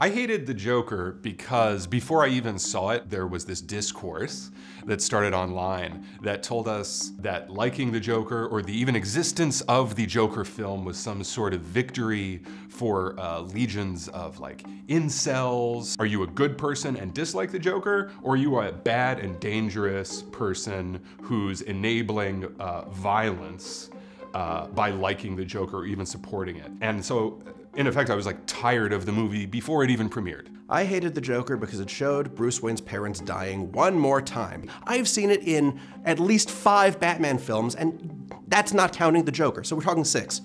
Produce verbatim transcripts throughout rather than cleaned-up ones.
I hated the Joker because before I even saw it, there was this discourse that started online that told us that liking the Joker or the even existence of the Joker film was some sort of victory for uh, legions of like incels. Are you a good person and dislike the Joker, or are you a bad and dangerous person who's enabling uh, violence uh, by liking the Joker or even supporting it? And so, in effect, I was like tired of the movie before it even premiered. I hated the Joker because it showed Bruce Wayne's parents dying one more time. I've seen it in at least five Batman films, and that's not counting the Joker, so we're talking six.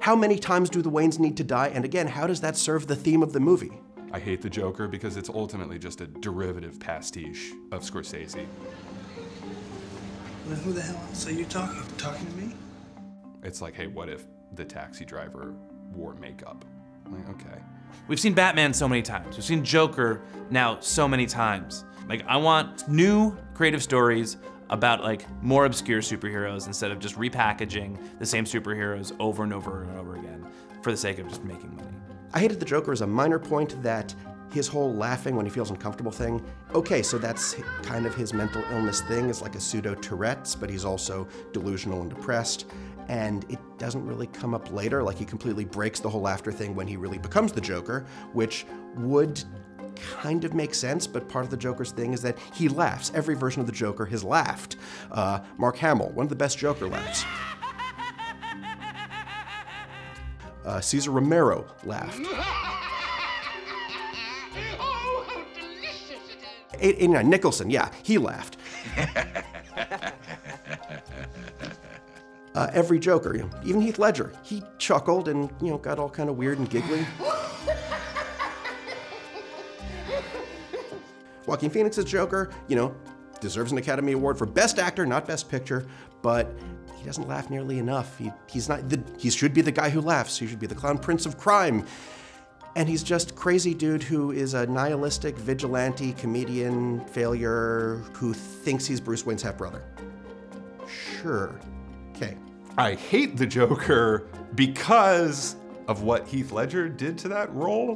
How many times do the Waynes need to die? And again, how does that serve the theme of the movie? I hate the Joker because it's ultimately just a derivative pastiche of Scorsese. Well, who the hell else are you talking to? Talking to me? It's like, hey, what if the taxi driver wore makeup? Like, okay. We've seen Batman so many times. We've seen Joker now so many times. Like, I want new creative stories about like more obscure superheroes instead of just repackaging the same superheroes over and over and over again for the sake of just making money. I hated the Joker as a minor point that his whole laughing when he feels uncomfortable thing, okay, so that's kind of his mental illness thing. It's like a pseudo-Tourette's, but he's also delusional and depressed. And it doesn't really come up later. Like, he completely breaks the whole laughter thing when he really becomes the Joker, which would kind of make sense, but part of the Joker's thing is that he laughs. Every version of the Joker has laughed. Uh, Mark Hamill, one of the best Joker laughs. Uh, Cesar Romero laughed. Oh, how delicious it is! It, it, no, Nicholson, yeah, he laughed. Uh, every Joker, you know, even Heath Ledger, he chuckled and, you know, got all kind of weird and giggly. Joaquin Phoenix's Joker, you know, deserves an Academy Award for Best Actor, not Best Picture, but he doesn't laugh nearly enough. He, he's not, the, he should be the guy who laughs. He should be the clown prince of crime. And he's just crazy dude who is a nihilistic, vigilante, comedian, failure, who thinks he's Bruce Wayne's half-brother. Sure, okay. I hate the Joker because of what Heath Ledger did to that role,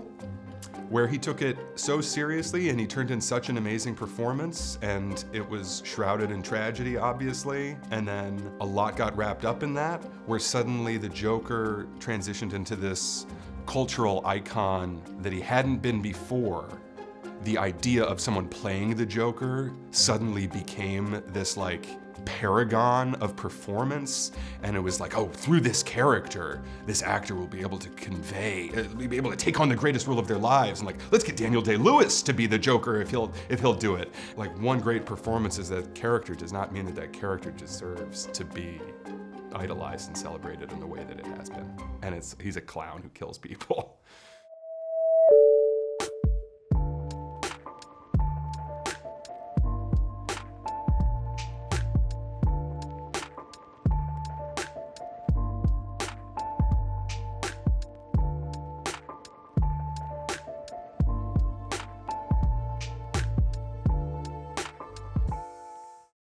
where he took it so seriously and he turned in such an amazing performance, and it was shrouded in tragedy, obviously, and then a lot got wrapped up in that, where suddenly the Joker transitioned into this cultural icon that he hadn't been before. The idea of someone playing the Joker suddenly became this like paragon of performance, and it was like, oh, through this character, this actor will be able to convey, uh, be able to take on the greatest role of their lives, and like, let's get Daniel Day Lewis to be the Joker if he'll if he'll do it. Like, one great performance as that character does not mean that that character deserves to be idolized and celebrated in the way that it has been. And it's he's a clown who kills people.